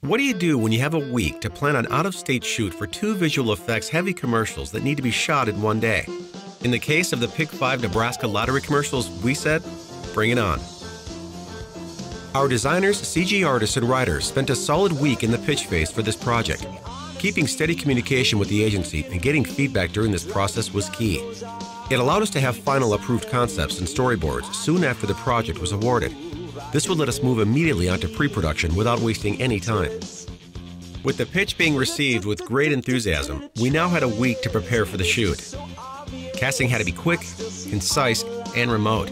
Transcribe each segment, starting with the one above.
What do you do when you have a week to plan an out-of-state shoot for two visual effects heavy commercials that need to be shot in one day? In the case of the Pick Five Nebraska Lottery commercials, we said, bring it on. Our designers, CG artists, and writers spent a solid week in the pitch phase for this project. Keeping steady communication with the agency and getting feedback during this process was key. It allowed us to have final approved concepts and storyboards soon after the project was awarded. This would let us move immediately onto pre-production without wasting any time. With the pitch being received with great enthusiasm, we now had a week to prepare for the shoot. Casting had to be quick, concise, and remote.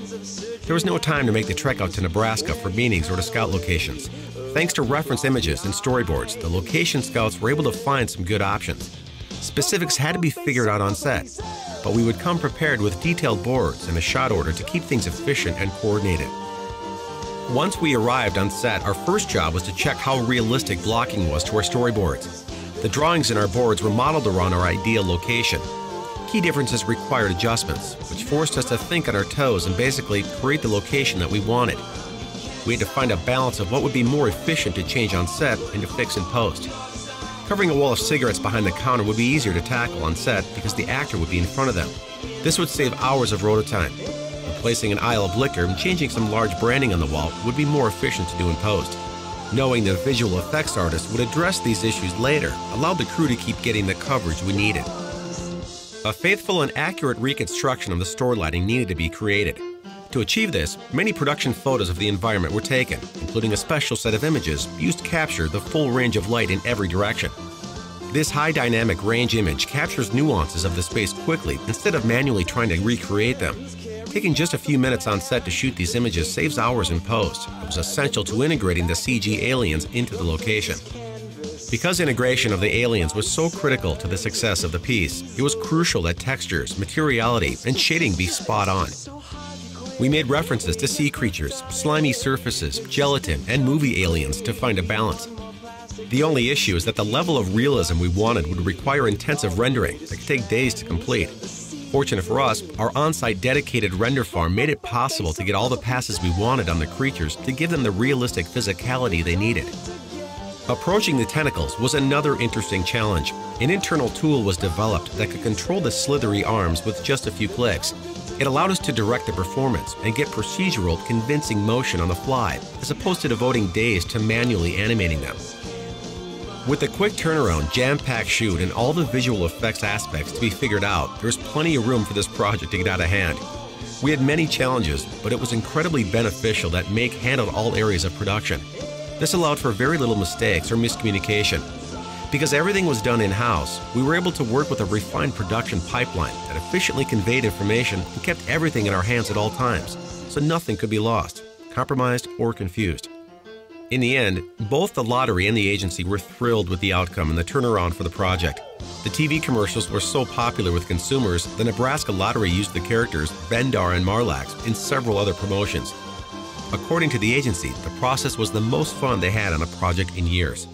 There was no time to make the trek out to Nebraska for meetings or to scout locations. Thanks to reference images and storyboards, the location scouts were able to find some good options. Specifics had to be figured out on set, but we would come prepared with detailed boards and a shot order to keep things efficient and coordinated. Once we arrived on set, our first job was to check how realistic blocking was to our storyboards. The drawings in our boards were modeled around our ideal location. Key differences required adjustments, which forced us to think on our toes and basically create the location that we wanted. We had to find a balance of what would be more efficient to change on set and to fix in post. Covering a wall of cigarettes behind the counter would be easier to tackle on set because the actor would be in front of them. This would save hours of rota time. Placing an aisle of liquor and changing some large branding on the wall would be more efficient to do in post. Knowing the visual effects artist would address these issues later allowed the crew to keep getting the coverage we needed. A faithful and accurate reconstruction of the store lighting needed to be created. To achieve this, many production photos of the environment were taken, including a special set of images used to capture the full range of light in every direction. This high dynamic range image captures nuances of the space quickly instead of manually trying to recreate them. Taking just a few minutes on set to shoot these images saves hours in post. It was essential to integrating the CG aliens into the location. Because integration of the aliens was so critical to the success of the piece, it was crucial that textures, materiality, and shading be spot on. We made references to sea creatures, slimy surfaces, gelatin, and movie aliens to find a balance. The only issue is that the level of realism we wanted would require intensive rendering that could take days to complete. Fortunate for us, our on-site dedicated render farm made it possible to get all the passes we wanted on the creatures to give them the realistic physicality they needed. Approaching the tentacles was another interesting challenge. An internal tool was developed that could control the slithery arms with just a few clicks. It allowed us to direct the performance and get procedural, convincing motion on the fly, as opposed to devoting days to manually animating them. With a quick turnaround, jam-packed shoot, and all the visual effects aspects to be figured out, there was plenty of room for this project to get out of hand. We had many challenges, but it was incredibly beneficial that Make handled all areas of production. This allowed for very little mistakes or miscommunication. Because everything was done in-house, we were able to work with a refined production pipeline that efficiently conveyed information and kept everything in our hands at all times, so nothing could be lost, compromised, or confused. In the end, both the lottery and the agency were thrilled with the outcome and the turnaround for the project. The TV commercials were so popular with consumers, the Nebraska Lottery used the characters Vendar and Marlax in several other promotions. According to the agency, the process was the most fun they had on a project in years.